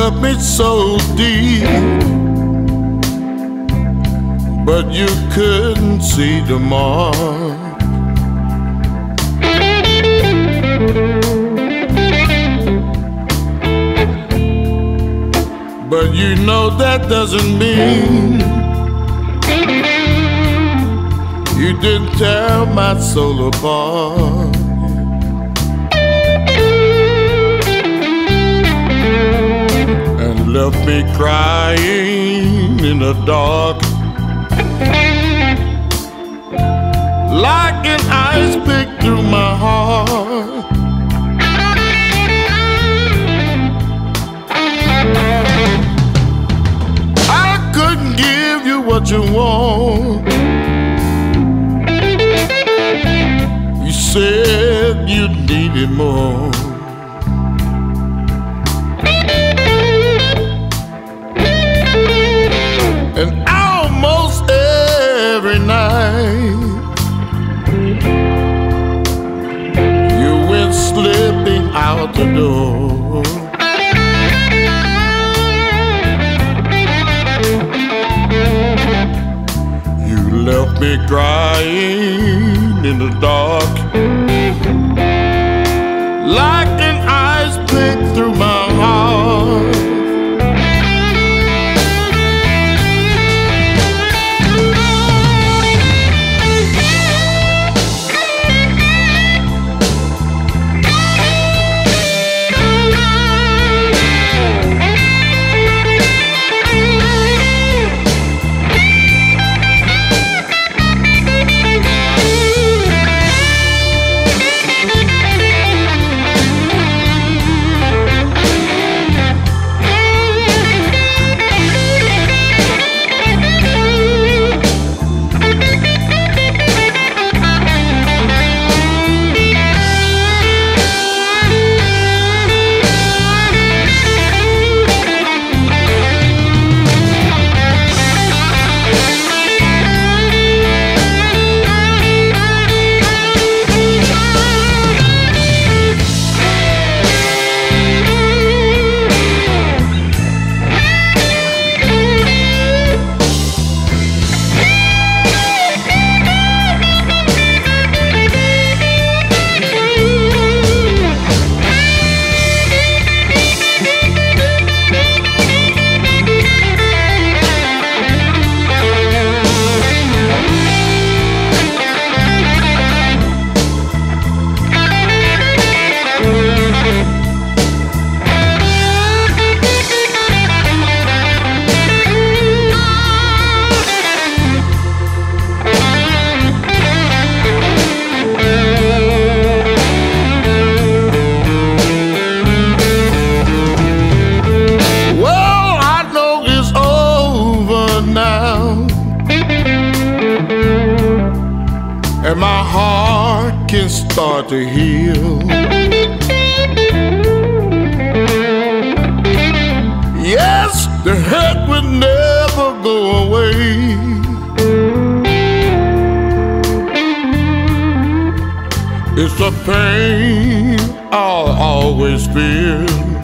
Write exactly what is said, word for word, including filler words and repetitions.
cut me so deep, but you couldn't see the mark. But you know that doesn't mean you didn't tear my soul apart. And left me crying in the dark, like an ice pick through my heart. Give you what you want. You said you needed more. And almost every night you went slipping out the door. Left me crying in the dark, like an ice pick through my heart. And my heart can start to heal. Yes, the hurt will never go away. It's a pain I'll always feel.